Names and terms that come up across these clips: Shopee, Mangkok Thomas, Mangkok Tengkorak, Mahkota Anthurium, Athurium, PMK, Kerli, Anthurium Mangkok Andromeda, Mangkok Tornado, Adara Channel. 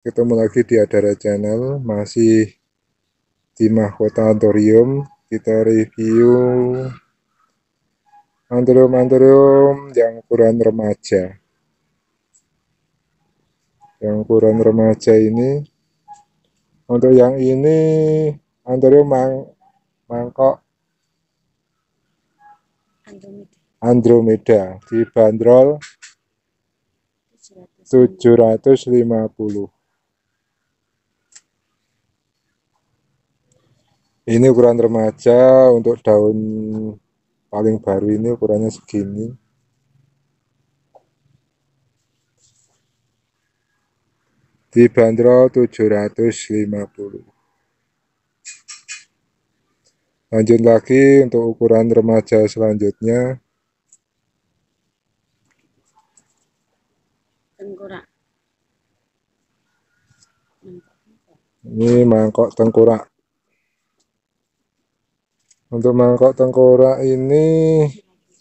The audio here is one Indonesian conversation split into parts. Ketemu lagi di Adara Channel, masih di Mahkota Anthurium. Kita review Anthurium yang ukuran remaja. Yang ukuran remaja ini, untuk yang ini Anthurium Mangkok Andromeda dibanderol 750. Ini ukuran remaja. Untuk daun paling baru ini ukurannya segini. Dibanderol 750. Lanjut lagi untuk ukuran remaja selanjutnya. Tengkorak. Ini mangkok tengkorak. Untuk mangkok tengkorak ini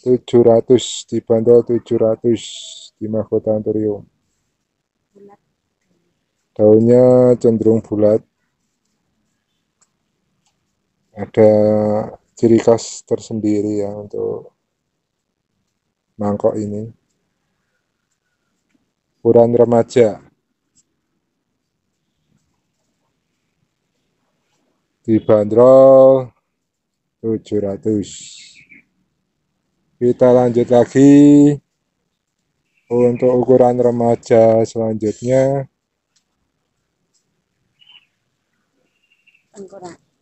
700, dibanderol 700 di Mahkota Anthurium. Daunnya cenderung bulat. Ada ciri khas tersendiri ya untuk mangkok ini. Ukuran remaja. Dibanderol 700. Kita lanjut lagi untuk ukuran remaja selanjutnya.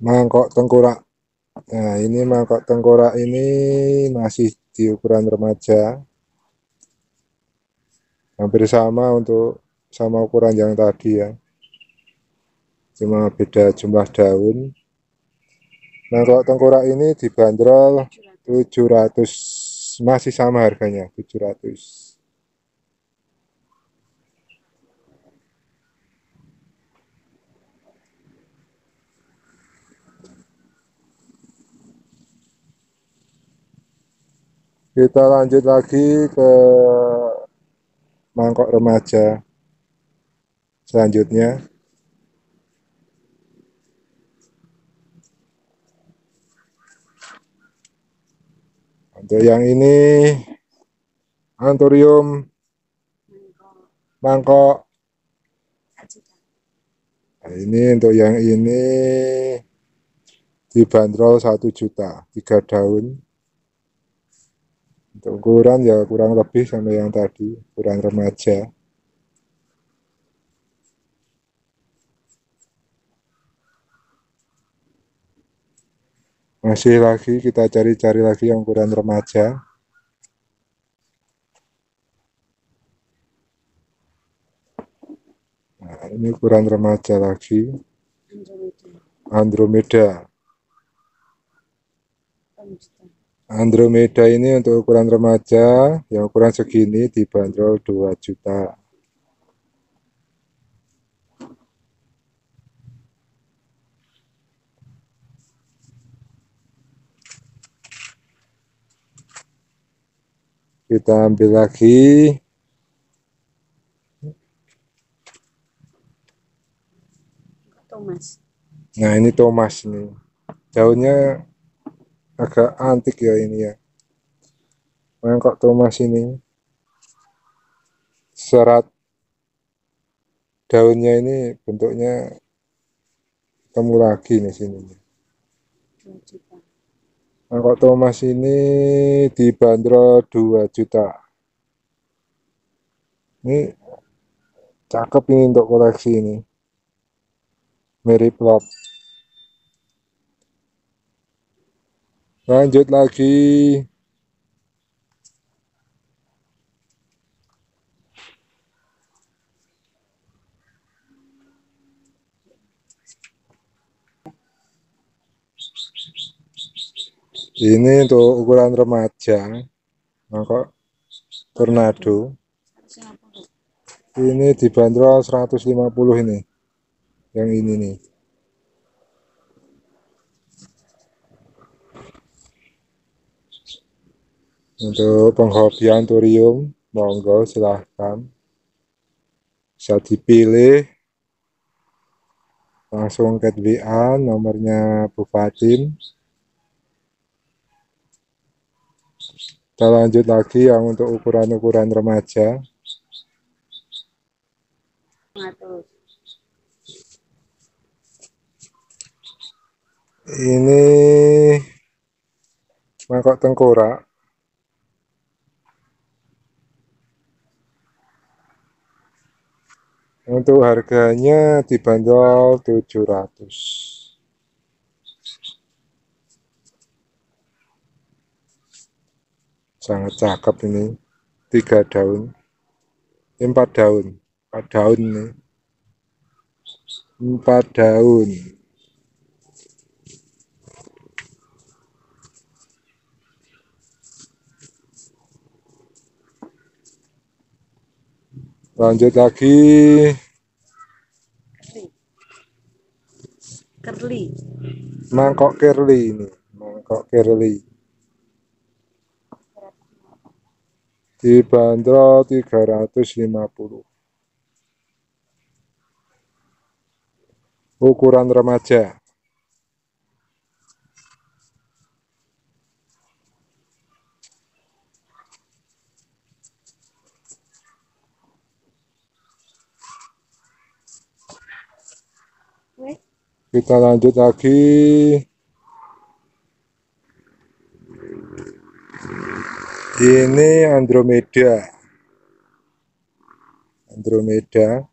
Mangkok tengkorak. Nah, ini mangkok tengkorak ini masih di ukuran remaja. Hampir sama untuk sama ukuran yang tadi ya. Cuma beda jumlah daun. Mangkok tengkorak ini dibanderol 700, masih sama harganya 700. Kita lanjut lagi ke mangkok remaja selanjutnya. Untuk yang ini Anthurium Mangkok. Nah, ini untuk yang ini dibanderol 1 juta, 3 daun. Untuk ukuran ya kurang lebih sama yang tadi, ukuran remaja. Masih lagi kita cari-cari lagi yang ukuran remaja. Nah, ini ukuran remaja lagi. Andromeda. Andromeda ini untuk ukuran remaja, yang ukuran segini dibanderol 2 juta. Kita ambil lagi Thomas. Nah, ini Thomas nih. Daunnya agak antik ya ini ya. Mangkok Thomas ini serat daunnya ini bentuknya ketemu lagi nih sini. Mangkok Thomas ini dibanderol 2 juta. Ini cakep ini untuk koleksi ini. Mirip lot. Lanjut lagi. Ini untuk ukuran remaja, mangkok tornado. Ini dibanderol 150 ini, yang ini nih. Untuk penghobi Anthurium, monggo silahkan. Bisa dipilih langsung ke WA nomornya Bu Fatin. Kita lanjut lagi yang untuk ukuran-ukuran remaja. Ini mangkok tengkorak. Untuk harganya dibanderol 700. Sangat cakep ini, 3 daun, 4 daun, 4 daun nih, 4 daun. Lanjut lagi, Kerli, mangkok Kerli ini, mangkok Kerli. Dibanderol 350. Ukuran remaja. Kita lanjut lagi. Ini Andromeda. Andromeda.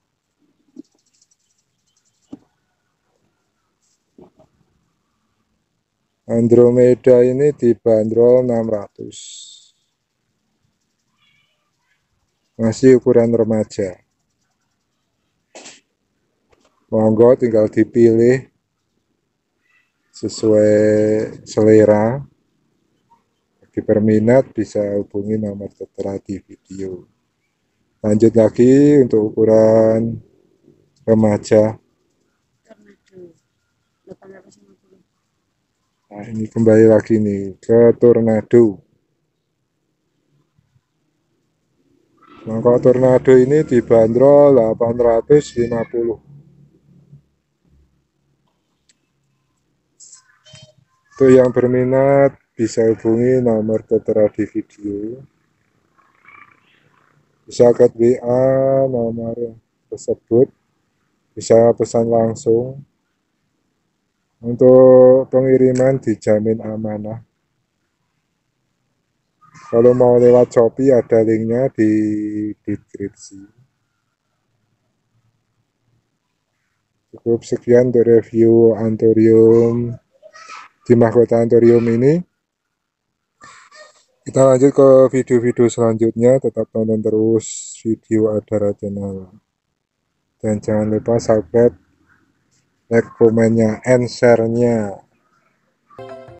Andromeda ini dibanderol 600. Masih ukuran remaja. Monggo tinggal dipilih sesuai selera. Bagi berminat bisa hubungi nomor tertera di video. Lanjut lagi untuk ukuran remaja. Nah, ini kembali lagi nih ke Tornado. Mangkok Tornado ini dibanderol 850. Untuk yang berminat bisa hubungi nomor tertera di video, bisa ke WA nomor tersebut, bisa pesan langsung. Untuk pengiriman dijamin amanah. Kalau mau lewat Shopee ada linknya di deskripsi. Cukup sekian untuk review Anthurium di Mahkota Anthurium ini. Kita lanjut ke video-video selanjutnya, tetap tonton terus video Adara Channel. Dan jangan lupa subscribe, like, komennya, and share-nya.